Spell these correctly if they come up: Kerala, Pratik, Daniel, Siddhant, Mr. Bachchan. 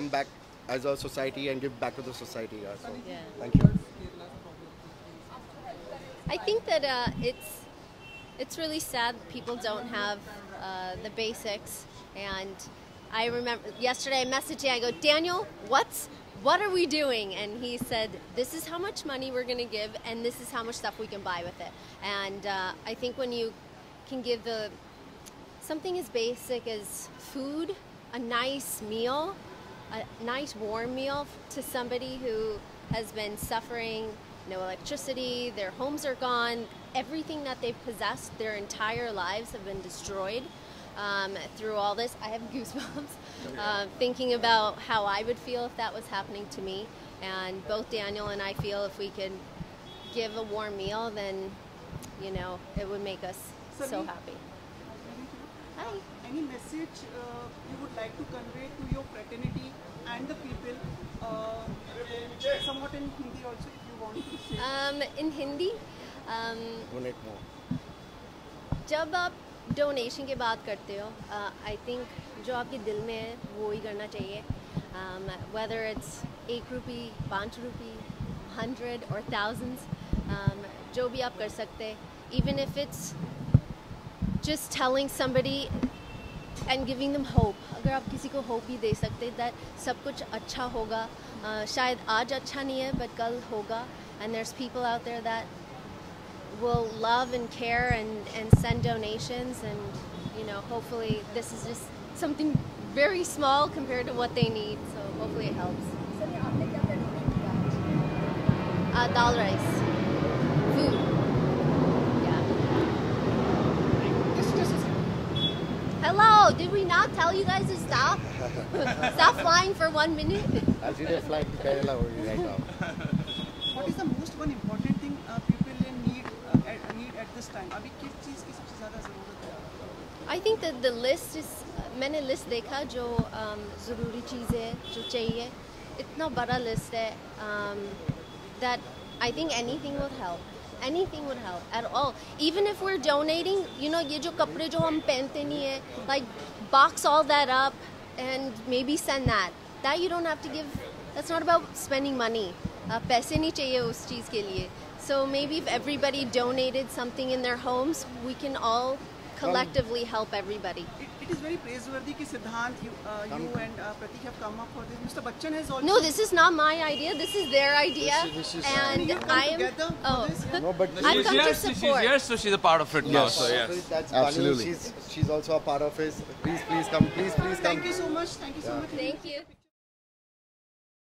come back as a society and give back to the society. So, yeah. Thank you. I think that it's really sad people don't have the basics. And I remember yesterday I messaged him. I go, Daniel, what are we doing? And he said, this is how much money we're going to give, and this is how much stuff we can buy with it. And I think when you can give something as basic as food, a nice meal, a nice warm meal to somebody who has been suffering, no electricity, their homes are gone, everything that they've possessed, their entire lives have been destroyed through all this. I have goosebumps thinking about how I would feel if that was happening to me. And both Daniel and I feel if we could give a warm meal, then, you know, it would make us so happy. Hi. Any message you would like to convey to your fraternity and the people, somewhat in Hindi also, if you want to say? In Hindi, donate more. जब आप donation की बात करते हो, I think जो आपके दिल में है वो ही करना चाहिए. Whether it's 1 rupee, 5 rupee, 100 or thousands, जो भी आप कर सकते, even if it's just telling somebody and giving them hope. अगर आप किसी को hope भी दे सकते that सब कुछ अच्छा होगा, शायद आज अच्छा नहीं है but कल होगा, and there's people out there that will love and care and send donations, and you know, hopefully this is just something very small compared to what they need, so hopefully it helps. Dal rice, food. Hello, did we not tell you guys to stop? Stop flying for 1 minute? I see they fly to Kerala right now. What is the most important thing people need at this time? I think that the list is, मैंने list देखा जो ज़रूरी चीज़ें जो चाहिए, इतना बड़ा list है that I think anything will help. Anything would help at all. Even if we're donating, you know, ये जो कपड़े जो हम पहनते नहीं है, like box all that up and maybe send that. That you don't have to give. That's not about spending money. पैसे नहीं चाहिए उस चीज़ के लिए. So maybe if everybody donated something in their homes, we can all collectively help everybody. It is very praiseworthy that Siddhant, you and Pratik have come up for this. Mr. Bachchan has also... No, this is not my idea. This is their idea. This is and I am... Oh. This, yeah? No, but I've come to support. She's here, so she's a part of it now. Yes. So, yes. That's absolutely. She's also a part of it. Please, please come. Please, please come. Thank you so much. Thank you so much. Thank you.